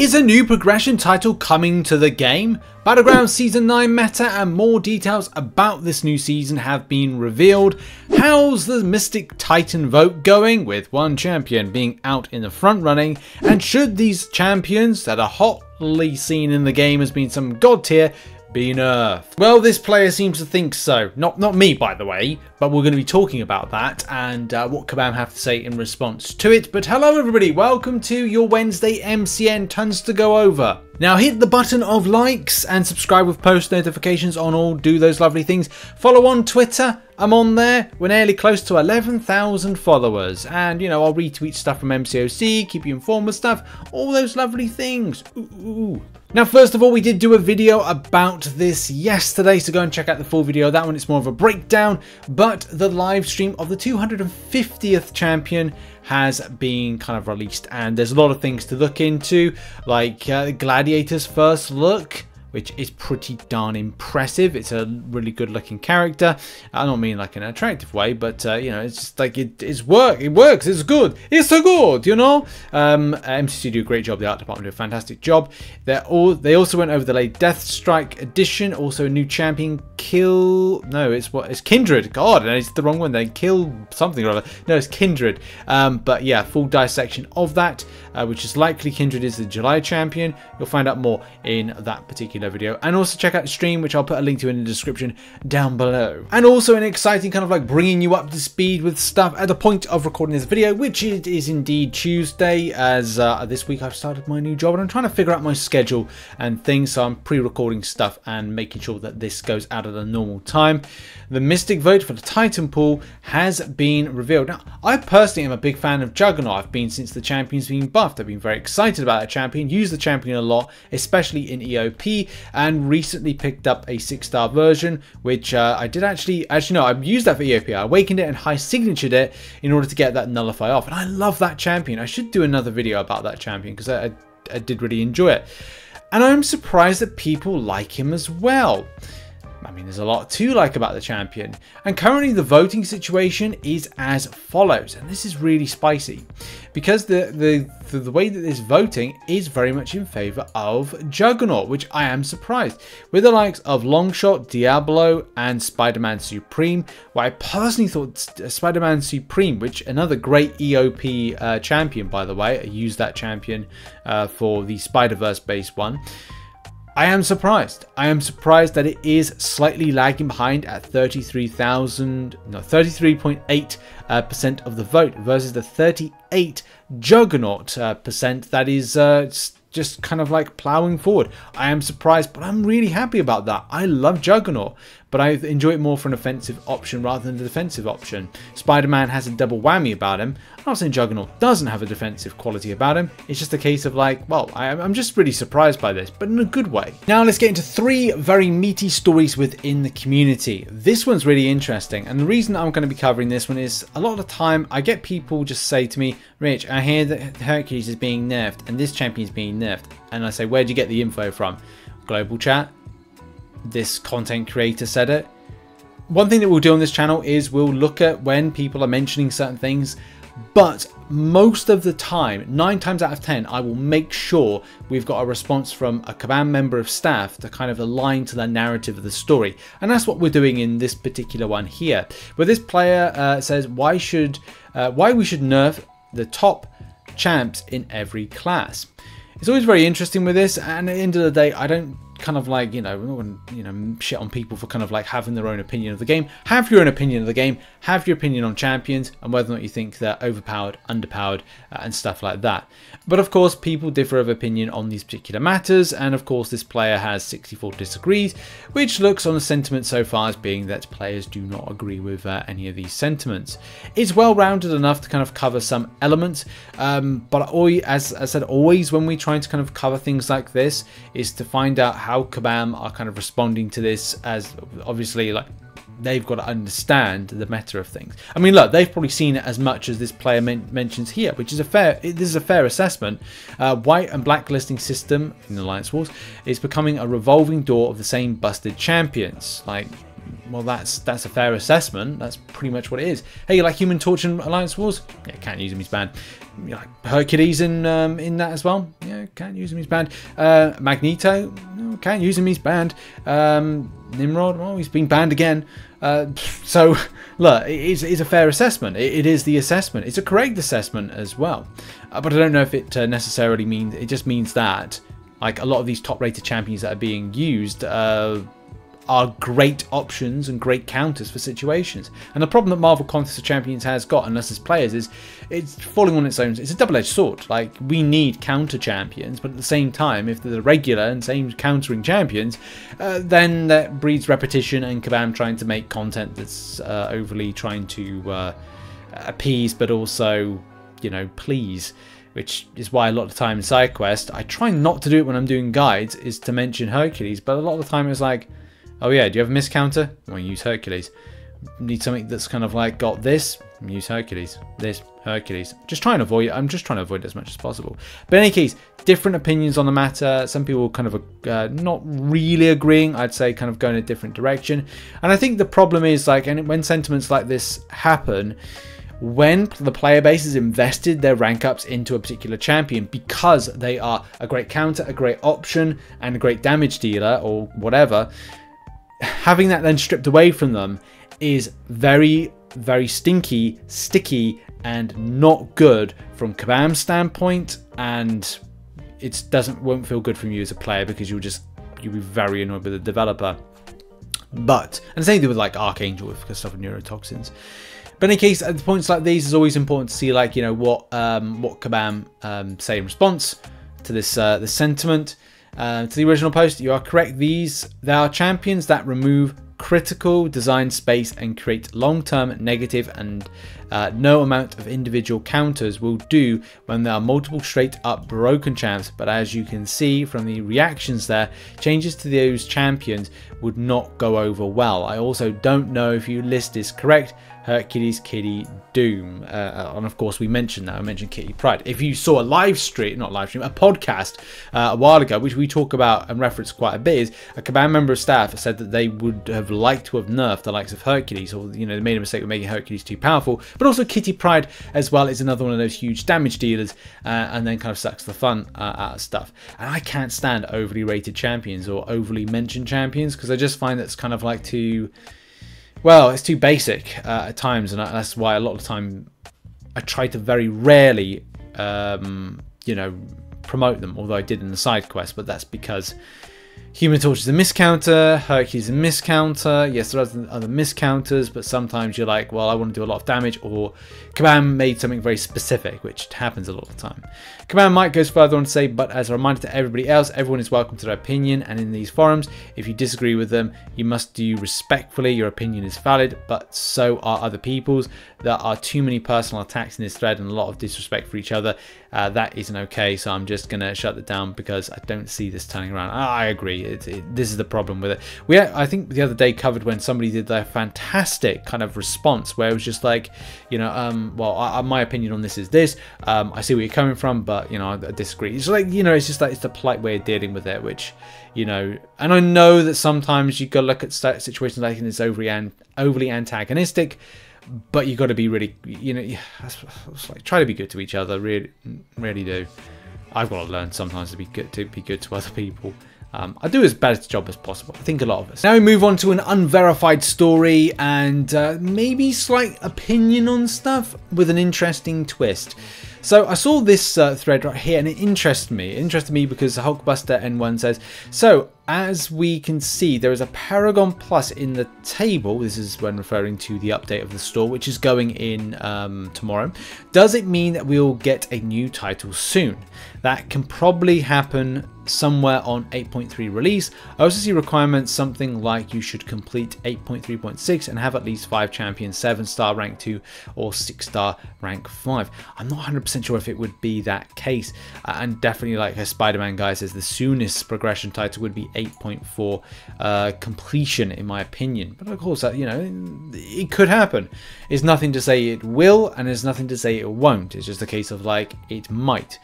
Is a new progression title coming to the game? Battlegrounds Season 9 meta and more details about this new season have been revealed. How's the Mystic Titan vote going, with one champion being out in the front running? And should these champions that are hotly seen in the game as being some god tier be nerfed? Well, this player seems to think so. Not me, by the way, but we're going to be talking about that and what Kabam have to say in response to it. But hello everybody, welcome to your Wednesday MCN, tons to go over. Now hit the button of likes and subscribe with post notifications on all, do those lovely things. Follow on Twitter, I'm on there. We're nearly close to 11,000 followers. And you know, I'll retweet stuff from MCOC, keep you informed with stuff, all those lovely things. Ooh. Now, first of all, we did do a video about this yesterday, so go and check out the full video. That one, it's more of a breakdown, but the live stream of the 250th champion has been kind of released, and there's a lot of things to look into, like Gladiator's first look, which is pretty darn impressive. It's a really good looking character. I don't mean like in an attractive way, but you know, it's just like it works, it's good, it's so good, you know. MCC do a great job, the art department do a fantastic job. They also went over the late Deathstrike edition, also a new champion, Kindred. God, it's the wrong one, they kill something or other. No, it's Kindred. But yeah, full dissection of that, which is likely Kindred is the July champion. You'll find out more in that particular video, and also check out the stream, which I'll put a link to in the description down below. And also an exciting kind of like bringing you up to speed with stuff at the point of recording this video, which is indeed Tuesday, as this week I've started my new job and I'm trying to figure out my schedule and things, so I'm pre-recording stuff and making sure that this goes out at a normal time. The Mystic vote for the Titan pool has been revealed. Now, I personally am a big fan of Juggernaut. I've been since the champion's been buffed. I've been very excited about that champion, use the champion a lot, especially in EOP, and recently picked up a 6-star version, which I did actually no, I've used that for EOP. I awakened it and high signatured it in order to get that nullify off, and I love that champion. I should do another video about that champion because I did really enjoy it, and I'm surprised that people like him as well. I mean, there's a lot to like about the champion, and currently the voting situation is as follows, and this is really spicy because the way that this voting is very much in favor of Juggernaut, which I am surprised, with the likes of Longshot, Diablo, and Spider-Man Supreme. Well, I personally thought Spider-Man Supreme, which another great EOP champion, by the way, I used that champion for the Spider-Verse based one. I am surprised. I am surprised that it is slightly lagging behind at 33.8% of the vote versus the 38 Juggernaut percent that is just kind of like plowing forward. I am surprised, but I'm really happy about that. I love Juggernaut, but I enjoy it more for an offensive option rather than a defensive option. Spider-Man has a double whammy about him. I'm not saying Juggernaut doesn't have a defensive quality about him. It's just a case of like, well, I'm just really surprised by this, but in a good way. Now let's get into three very meaty stories within the community. This one's really interesting, and the reason I'm going to be covering this one is a lot of the time I get people just say to me, Rich, I hear that Hercules is being nerfed and this champion is being nerfed. And I say, where'd you get the info from? Global chat. This content creator said it. One thing that we'll do on this channel is we'll look at when people are mentioning certain things, but most of the time, 9 times out of 10, I will make sure we've got a response from a Kabam member of staff to kind of align to the narrative of the story, and that's what we're doing in this particular one here. But this player says, why we should nerf the top champs in every class. It's always very interesting with this, and at the end of the day, I don't kind of like, you know, we're not going to, you know, shit on people for kind of like having their own opinion of the game. Have your own opinion of the game, have your opinion on champions and whether or not you think they're overpowered, underpowered and stuff like that. But of course, people differ of opinion on these particular matters, and of course this player has 64 disagrees, which looks on the sentiment so far as being that players do not agree with any of these sentiments. It's well-rounded enough to kind of cover some elements, but as I said, always when we try to kind of cover things like this is to find out how Kabam are kind of responding to this, as obviously like they've got to understand the meta of things. I mean, look, they've probably seen it as much as this player mentions here, which is a fair assessment. White and blacklisting system in Alliance Wars is becoming a revolving door of the same busted champions. Like, well, that's a fair assessment. That's pretty much what it is. Hey, you like Human Torch and Alliance Wars? Yeah, can't use him, he's banned. You like Hercules in that as well? Yeah, can't use him, he's banned. Magneto? No, can't use him, he's banned. Nimrod? Well, he's been banned again. So, look, it is a fair assessment. It is the assessment. It's a correct assessment as well. But I don't know if it necessarily means... It just means that, like, a lot of these top-rated champions that are being used... are great options and great counters for situations. And the problem that Marvel Contest of Champions has got, and us as players, is it's falling on its own. It's a double-edged sword. Like, we need counter champions, but at the same time, if they're the regular and same countering champions, then that breeds repetition and Kabam trying to make content that's overly trying to appease, but also, you know, please. Which is why a lot of the time in side quest, I try not to do it when I'm doing guides, is to mention Hercules, but a lot of the time it's like, oh yeah, do you have a miscounter? Well, use Hercules. Need something that's kind of like got this? Use Hercules. This, Hercules. Just trying to avoid. I'm just trying to avoid it as much as possible. But in any case, different opinions on the matter. Some people kind of not really agreeing. I'd say kind of going a different direction. And I think the problem is, like, and when sentiments like this happen, when the player base has invested their rank ups into a particular champion because they are a great counter, a great option, and a great damage dealer or whatever. Having that then stripped away from them is very, very stinky, sticky, and not good from Kabam's standpoint, and it won't feel good from you as a player because you'll be very annoyed with the developer. But and the same thing with like Archangel with stuff with neurotoxins. But in any case, at points like these, it's always important to see, like, you know, what Kabam say in response to this this sentiment. To the original post, you are correct. There are champions that remove critical design space and create long-term negative, and no amount of individual counters will do when there are multiple straight-up broken champs. But as you can see from the reactions there, changes to those champions would not go over well. I also don't know if your list is correct. Hercules, Kitty, Doom, and of course we mentioned that. I mentioned Kitty Pryde. If you saw a podcast a while ago, which we talk about and reference quite a bit, is a Kabam member of staff said that they would have liked to have nerfed the likes of Hercules, or, you know, they made a mistake with making Hercules too powerful, but also Kitty Pryde as well is another one of those huge damage dealers, and then kind of sucks the fun out of stuff. And I can't stand overly rated champions or overly mentioned champions because I just find that's kind of like too... Well, it's too basic at times, and that's why a lot of the time I try to very rarely, you know, promote them, although I did in the side quest, but that's because Human Torch is a miscounter, Hercules is a miscounter. Yes, there are other miscounters, but sometimes you're like, well, I want to do a lot of damage, or Kabam made something very specific, which happens a lot of the time. Kabam might goes further on to say, but as a reminder to everybody else, everyone is welcome to their opinion, and in these forums, if you disagree with them, you must do respectfully. Your opinion is valid, but so are other people's. There are too many personal attacks in this thread and a lot of disrespect for each other. That isn't okay, so I'm just going to shut it down because I don't see this turning around. I agree. This is the problem with it. I think the other day covered when somebody did their fantastic kind of response where it was just like, you know, well, my opinion on this is this. I see where you're coming from, but, you know, I disagree. It's like, you know, it's just like it's the polite way of dealing with it, which, you know, and I know that sometimes you got to look at situations like this overly antagonistic, but you got to be really, you know, like try to be good to each other. Really, really do. I've got to learn sometimes to be good to other people. I do as bad a job as possible, I think a lot of us. Now we move on to an unverified story and maybe slight opinion on stuff with an interesting twist. So I saw this thread right here and it interested me. It interested me because Hulkbuster N1 says, so as we can see, there is a Paragon Plus in the table. This is when referring to the update of the store, which is going in tomorrow. Does it mean that we'll get a new title soon? That can probably happen somewhere on 8.3 release. I also see requirements something like you should complete 8.3.6 and have at least 5 champions, 7-star rank 2 or 6-star rank 5. I'm not 100% sure if it would be that case. And definitely, like a Spider-Man guy says, the soonest progression title would be 8.4 completion, in my opinion. But of course, you know, it could happen. There's nothing to say it will and there's nothing to say it won't. It's just a case of like, it might.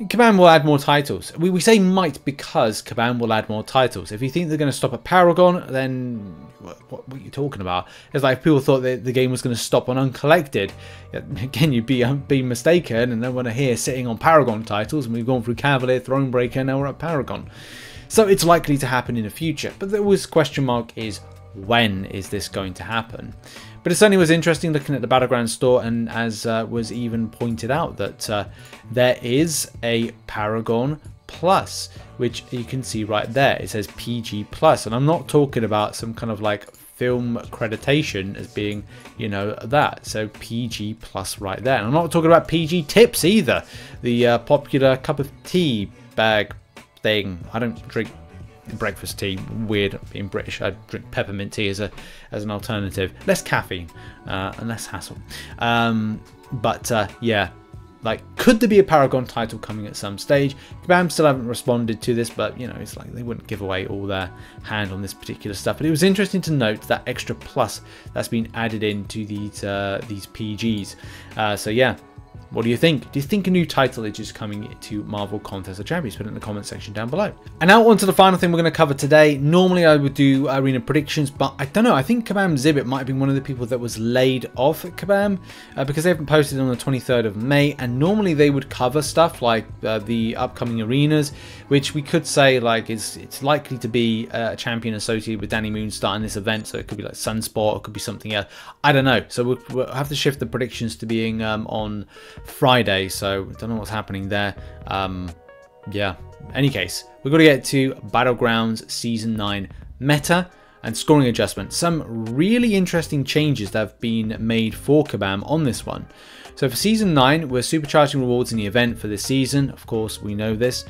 Kabam will add more titles. We say might because Kabam will add more titles. If you think they're going to stop at Paragon, then what are you talking about? It's like if people thought that the game was going to stop on Uncollected. Again, you'd be mistaken, and then we're here sitting on Paragon titles, and we've gone through Cavalier, Thronebreaker, and now we're at Paragon. So it's likely to happen in the future. But the question mark is, when is this going to happen? But it certainly was interesting looking at the Battleground store, and as was even pointed out, that there is a Paragon Plus, which you can see right there. It says PG Plus, and I'm not talking about some kind of like film accreditation as being, you know, that. So PG Plus right there. And I'm not talking about PG Tips either, the popular cup of tea bag thing. I don't drink breakfast tea. Weird, being British, I drink peppermint tea as an alternative. Less caffeine and less hassle. Yeah, like, could there be a Paragon title coming at some stage? Kabam still haven't responded to this, but you know, it's like they wouldn't give away all their hand on this particular stuff. But it was interesting to note that extra plus that's been added into these PGs. So yeah. What do you think? Do you think a new title is just coming to Marvel Contest of Champions? Put it in the comment section down below. And now on to the final thing we're going to cover today. Normally I would do arena predictions, but I don't know. I think Kabam Zibit might have been one of the people that was laid off at Kabam because they haven't posted on the 23rd of May. And normally they would cover stuff like the upcoming arenas, which we could say like it's likely to be a champion associated with Danny Moonstar in this event. So it could be like Sunspot, or it could be something else. I don't know. So we'll have to shift the predictions to being on Friday, so I don't know what's happening there. Yeah, any case, we've got to get to Battlegrounds Season 9 meta and scoring adjustment. Some really interesting changes that have been made for Kabam on this one. So for Season 9, we're supercharging rewards in the event for this season. Of course, we know this.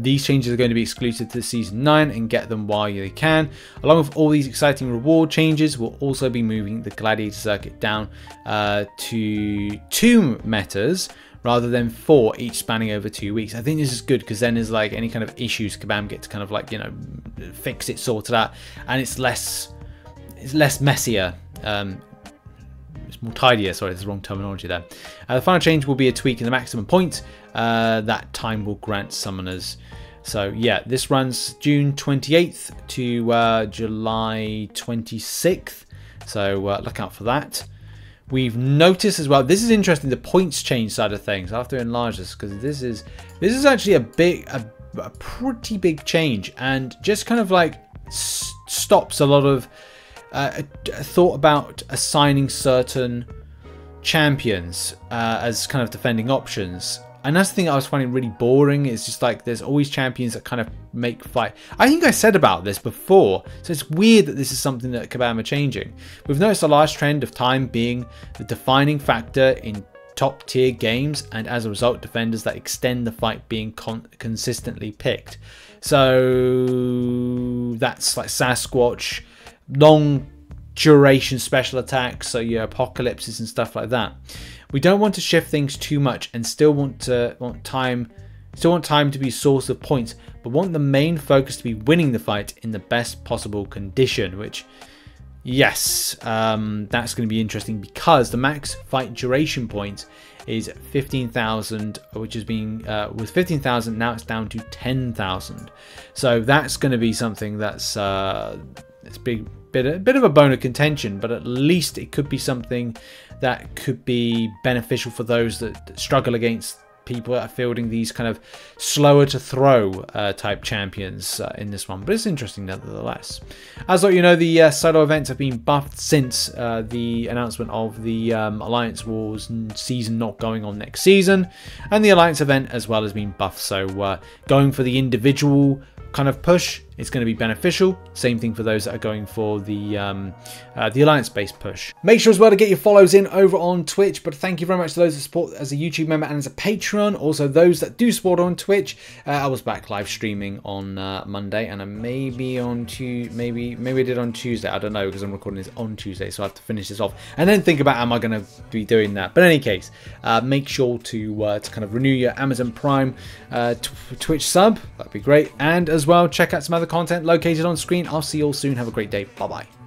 These changes are going to be exclusive to Season 9 and get them while you can. Along with all these exciting reward changes, we'll also be moving the Gladiator circuit down to 2 metas rather than 4, each spanning over 2 weeks. I think this is good because then there's like any kind of issues, Kabam get to kind of like, you know, fix it, sort it out. And it's less messier. It's more tidier, sorry, that's the wrong terminology there. The final change will be a tweak in the maximum points that time will grant summoners. So yeah, this runs June 28th to July 26th. So look out for that. We've noticed as well, this is interesting, the points change side of things. I'll have to enlarge this because this is actually a pretty big change, and just kind of like stops a lot of thought about assigning certain champions as kind of defending options. And that's the thing I was finding really boring. It's just like there's always champions that kind of make fight. I think I said about this before, so it's weird that this is something that Kabam are changing. We've noticed a large trend of time being the defining factor in top tier games, and as a result, defenders that extend the fight being consistently picked. So that's like Sasquatch, long duration special attacks, so your apocalypses and stuff like that. We don't want to shift things too much and still want time to be a source of points, but want the main focus to be winning the fight in the best possible condition, which, yes, that's going to be interesting because the max fight duration point is 15,000, which has been with 15,000, now it's down to 10,000. So that's going to be something that's it's a bit of a bone of contention, but at least it could be something that could be beneficial for those that struggle against people that are fielding these kind of slower to throw type champions in this one. But it's interesting nonetheless. As you know, the solo events have been buffed since the announcement of the Alliance Wars season not going on next season, and the Alliance event as well has been buffed. So going for the individual kind of push, it's going to be beneficial. Same thing for those that are going for the Alliance-based push. Make sure as well to get your follows in over on Twitch, but thank you very much to those that support as a YouTube member and as a Patreon. Also, those that do support on Twitch. I was back live streaming on Monday, and I may be on Tuesday, maybe I did on Tuesday. I don't know, because I'm recording this on Tuesday, so I have to finish this off and then think about am I going to be doing that. But in any case, make sure to kind of renew your Amazon Prime Twitch sub. That'd be great. And as well, check out some other content located on screen. I'll see you all soon. Have a great day. Bye bye.